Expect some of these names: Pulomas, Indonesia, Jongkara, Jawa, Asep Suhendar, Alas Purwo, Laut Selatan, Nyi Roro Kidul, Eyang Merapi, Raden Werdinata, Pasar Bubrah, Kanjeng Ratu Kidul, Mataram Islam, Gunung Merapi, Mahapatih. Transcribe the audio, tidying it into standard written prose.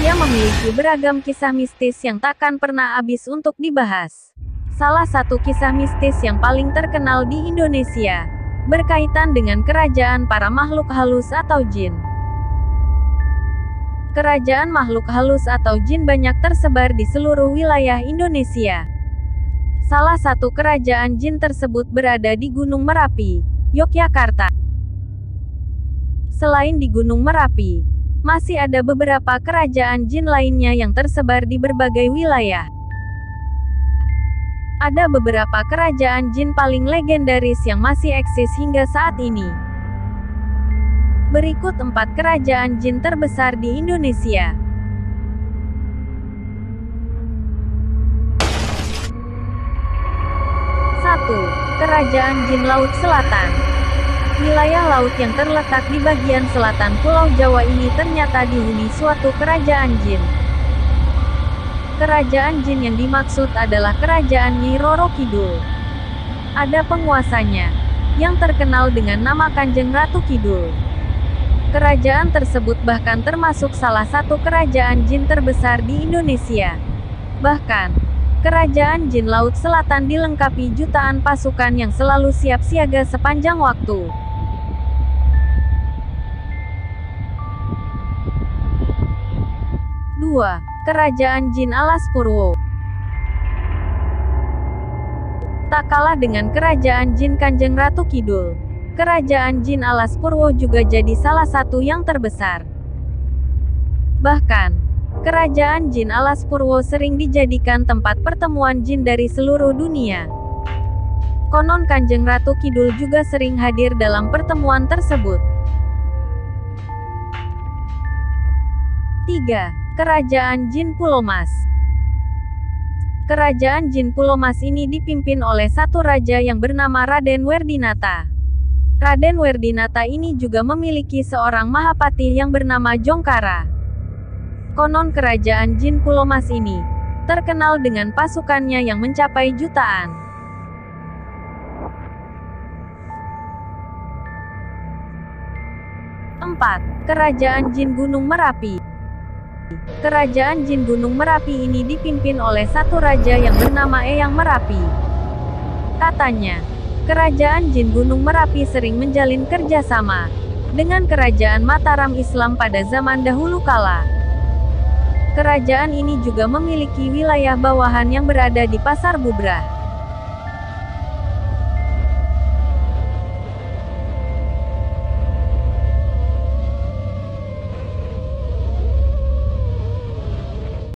Indonesia memiliki beragam kisah mistis yang takkan pernah habis untuk dibahas. Salah satu kisah mistis yang paling terkenal di Indonesia berkaitan dengan kerajaan para makhluk halus atau jin. Kerajaan makhluk halus atau jin banyak tersebar di seluruh wilayah Indonesia. Salah satu kerajaan jin tersebut berada di Gunung Merapi, Yogyakarta. Selain di Gunung Merapi, masih ada beberapa kerajaan jin lainnya yang tersebar di berbagai wilayah. Ada beberapa kerajaan jin paling legendaris yang masih eksis hingga saat ini. Berikut 4 kerajaan jin terbesar di Indonesia. Kerajaan Jin Laut Selatan. Wilayah laut yang terletak di bagian selatan Pulau Jawa ini ternyata dihuni suatu kerajaan jin. Kerajaan jin yang dimaksud adalah kerajaan Nyi Roro Kidul. Ada penguasanya, yang terkenal dengan nama Kanjeng Ratu Kidul. Kerajaan tersebut bahkan termasuk salah satu kerajaan jin terbesar di Indonesia. Bahkan, kerajaan jin laut selatan dilengkapi jutaan pasukan yang selalu siap siaga sepanjang waktu. Dua, kerajaan jin Alas Purwo. Tak kalah dengan kerajaan jin Kanjeng Ratu Kidul, kerajaan jin Alas Purwo juga jadi salah satu yang terbesar. Bahkan, kerajaan jin Alas Purwo sering dijadikan tempat pertemuan jin dari seluruh dunia. Konon Kanjeng Ratu Kidul juga sering hadir dalam pertemuan tersebut. 3. Kerajaan Jin Pulomas. Kerajaan Jin Pulomas ini dipimpin oleh satu raja yang bernama Raden Werdinata. Raden Werdinata ini juga memiliki seorang mahapatih yang bernama Jongkara. Konon kerajaan jin Pulomas ini terkenal dengan pasukannya yang mencapai jutaan. 4. Kerajaan Jin Gunung Merapi. Kerajaan Jin Gunung Merapi ini dipimpin oleh satu raja yang bernama Eyang Merapi. Katanya, kerajaan Jin Gunung Merapi sering menjalin kerjasama dengan kerajaan Mataram Islam pada zaman dahulu kala. Kerajaan ini juga memiliki wilayah bawahan yang berada di Pasar Bubrah.